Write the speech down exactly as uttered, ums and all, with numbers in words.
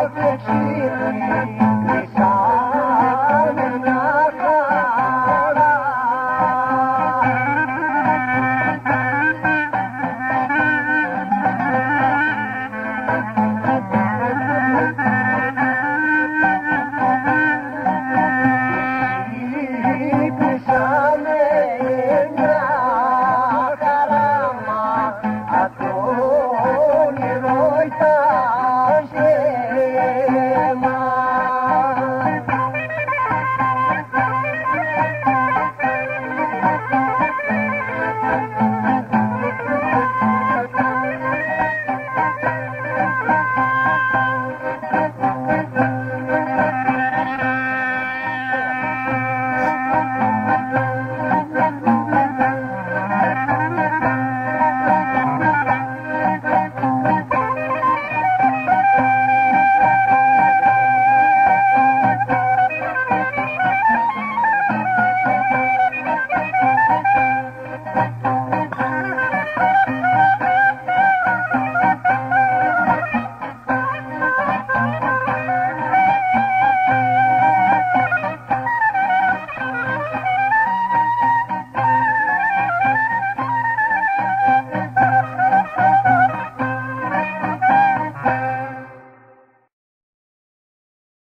I can't keep me.